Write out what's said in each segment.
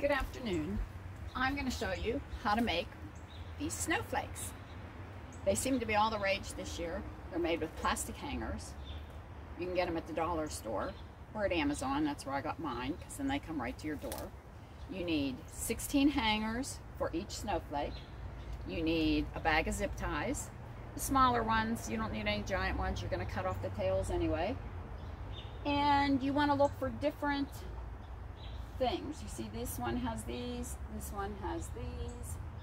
Good afternoon. I'm going to show you how to make these snowflakes. They seem to be all the rage this year. They're made with plastic hangers. You can get them at the dollar store or at Amazon. That's where I got mine, because then they come right to your door. You need 16 hangers for each snowflake. You need a bag of zip ties. The smaller ones, you don't need any giant ones. You're going to cut off the tails anyway. And you want to look for different things. You see, this one has these, this one has these,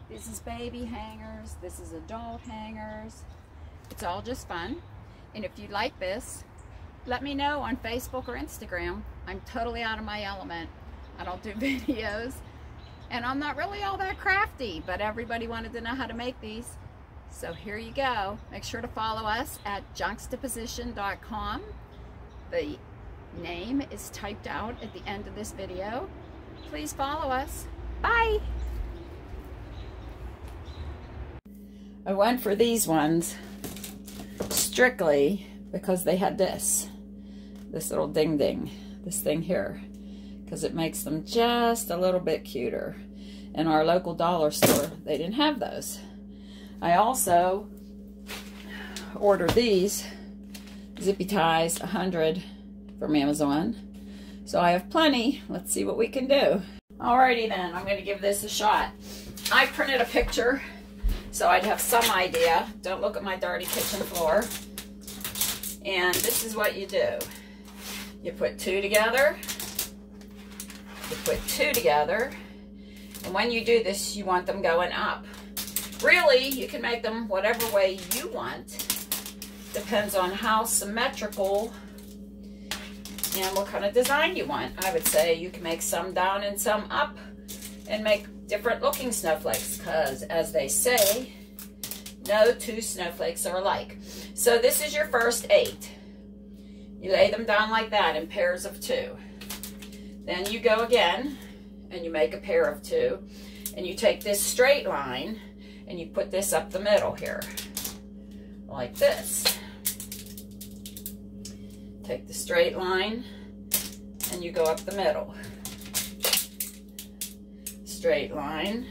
this is baby hangers, this is adult hangers. It's all just fun. And if you like this, let me know on Facebook or Instagram. I'm totally out of my element. I don't do videos and I'm not really all that crafty, but everybody wanted to know how to make these, so here you go. Make sure to follow us at juNxtaposition.com. The name is typed out at the end of this video. Please follow us. Bye! I went for these ones strictly because they had this little ding-ding, this thing here, because it makes them just a little bit cuter. In our local dollar store, they didn't have those. I also ordered these zippy ties, 100 from Amazon, so I have plenty. Let's see what we can do. Alrighty then, I'm going to give this a shot. I printed a picture so I'd have some idea. Don't look at my dirty kitchen floor. And this is what you do. You put two together, you put two together, and when you do this you want them going up. Really, you can make them whatever way you want. Depends on how symmetrical and what kind of design you want. I would say you can make some down and some up and make different looking snowflakes, because as they say, no two snowflakes are alike. So this is your first 8. You lay them down like that in pairs of 2. Then you go again and you make a pair of 2, and you take this straight line and you put this up the middle here like this. Take the straight line and you go up the middle. Straight line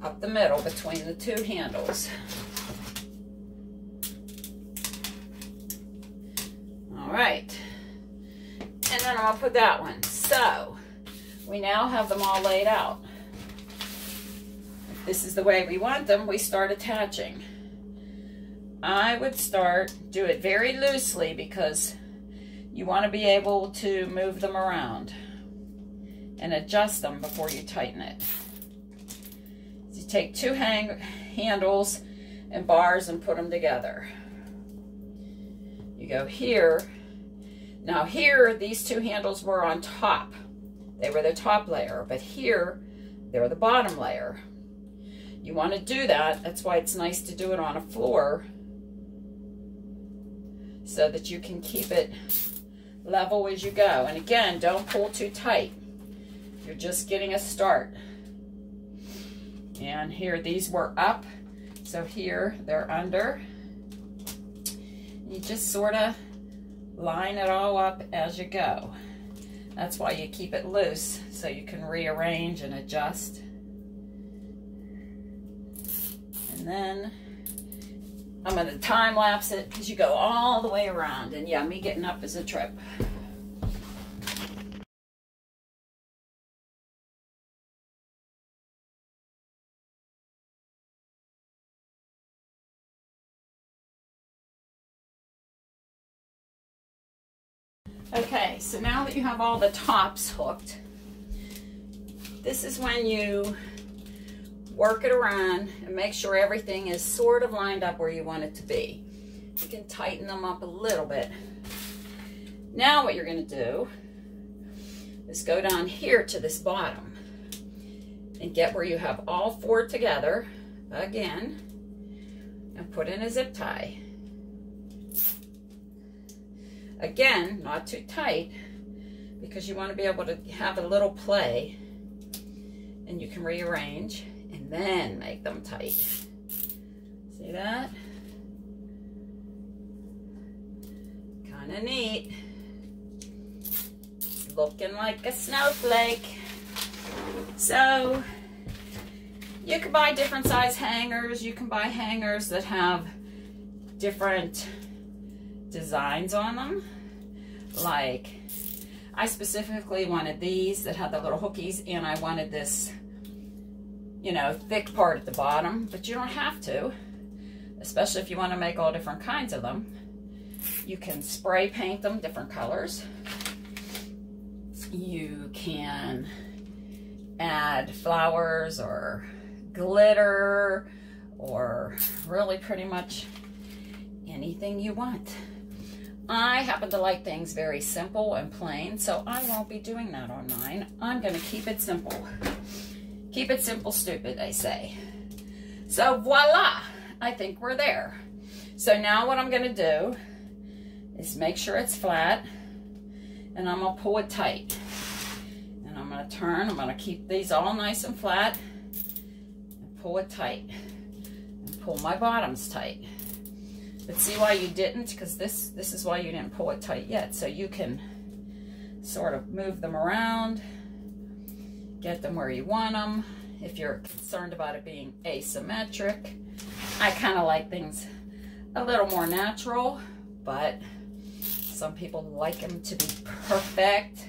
up the middle between the two handles. All right, and then I'll put that one. So we now have them all laid out. If this is the way we want them, we start attaching. I would do it very loosely, because you want to be able to move them around and adjust them before you tighten it. So you take two handles and bars and put them together. You go here. Now here, these two handles were on top. They were the top layer, but here, they're the bottom layer. You want to do that. That's why it's nice to do it on a floor, so that you can keep it level as you go. And again, don't pull too tight. You're just getting a start. And here, these were up, so here they're under. You just sort of line it all up as you go. That's why you keep it loose, so you can rearrange and adjust. And then I'm going to time lapse it, because you go all the way around, and yeah, me getting up is a trip. Okay, so now that you have all the tops hooked, this is when you work it around and make sure everything is sort of lined up where you want it to be. You can tighten them up a little bit. Now what you're going to do is go down here to this bottom and get where you have all 4 together again and put in a zip tie. Again, not too tight, because you want to be able to have a little play, and you can rearrange and then make them tight. See that? Kind of neat. looking like a snowflake. So you can buy different size hangers. You can buy hangers that have different designs on them. Like, I specifically wanted these that had the little hookies, and I wanted this, you know, thick part at the bottom, but you don't have to, especially if you want to make all different kinds of them. You can spray paint them different colors. You can add flowers or glitter or really pretty much anything you want. I happen to like things very simple and plain, so I won't be doing that on mine. I'm going to keep it simple. Keep it simple, stupid, I say. So voila, I think we're there. So now what I'm going to do is make sure it's flat, and I'm going to pull it tight. And I'm going to turn, I'm going to keep these all nice and flat, and pull it tight, and pull my bottoms tight. But see why you didn't? Because this is why you didn't pull it tight yet. So you can sort of move them around, get them where you want them. If you're concerned about it being asymmetric, I kind of like things a little more natural, but some people like them to be perfect.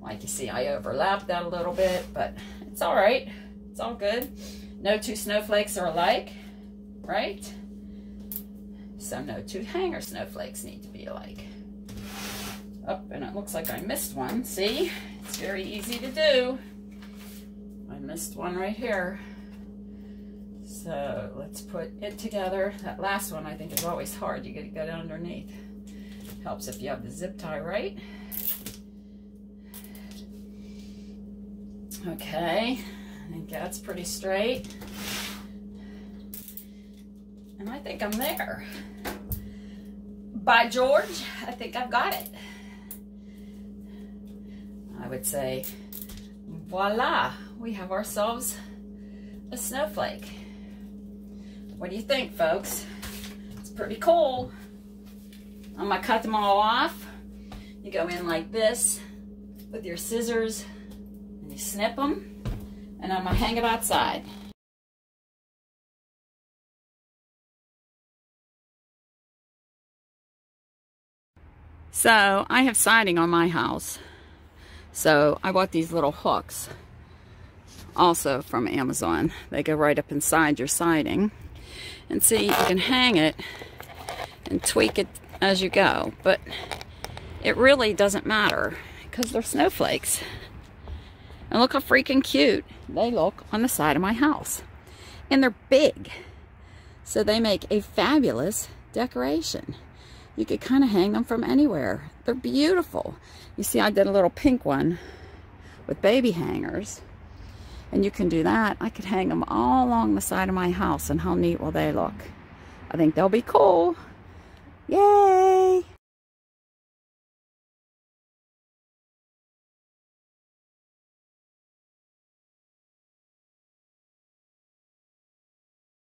Like you see, I overlapped that a little bit, but it's all right. It's all good. No two snowflakes are alike, right? So no two hanger snowflakes need to be alike. Oh, and it looks like I missed one. See? It's very easy to do. I missed one right here. So let's put it together. That last one I think is always hard. You gotta get it underneath. Helps if you have the zip tie right. Okay, I think that's pretty straight. And I think I'm there. By George, I think I've got it. I would say, voila, we have ourselves a snowflake. What do you think, folks? It's pretty cool. I'm gonna cut them all off. You go in like this with your scissors and you snip them, and I'm gonna hang it outside. So I have siding on my house, so I bought these little hooks also from Amazon. They go right up inside your siding, and see, you can hang it and tweak it as you go, but it really doesn't matter because they're snowflakes. And look how freaking cute they look on the side of my house, and they're big, so they make a fabulous decoration. You could kind of hang them from anywhere. They're beautiful. You see, I did a little pink one with baby hangers, and you can do that. I could hang them all along the side of my house, and how neat will they look? I think they'll be cool. Yay!